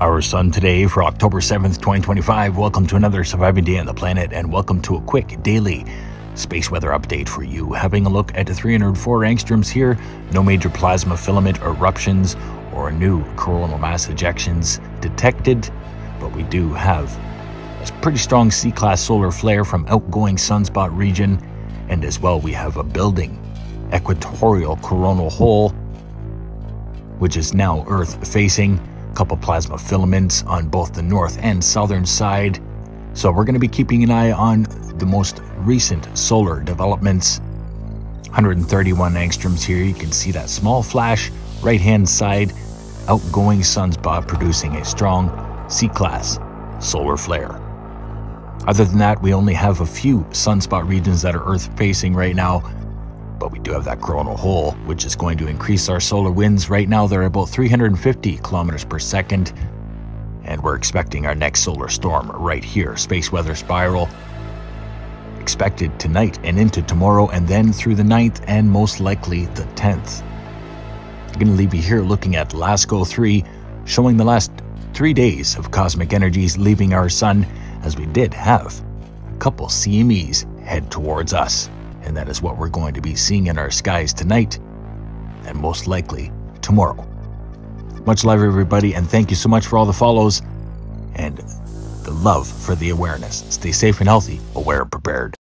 Our sun today for October 7th, 2025. Welcome to another surviving day on the planet, and welcome to a quick daily space weather update for you. Having a look at 304 angstroms here, no major plasma filament eruptions or new coronal mass ejections detected, but we do have a pretty strong C-class solar flare from outgoing sunspot region, and as well we have a building equatorial coronal hole, which is now Earth-facing. Couple plasma filaments on both the north and southern side. So we're going to be keeping an eye on the most recent solar developments. 131 angstroms here. You can see that small flash right hand side, outgoing sunspot producing a strong C-class solar flare. Other than that, we only have a few sunspot regions that are Earth facing right now, but we do have that coronal hole, which is going to increase our solar winds. Right now, they're about 350 kilometers per second, and we're expecting our next solar storm right here. Space weather spiral expected tonight and into tomorrow, and then through the 9th and most likely the 10th. I'm going to leave you here looking at LASCO 3, showing the last 3 days of cosmic energies leaving our sun, as we did have a couple CMEs head towards us. And that is what we're going to be seeing in our skies tonight and most likely tomorrow. Much love, everybody, and thank you so much for all the follows and the love for the awareness. Stay safe and healthy, aware and prepared.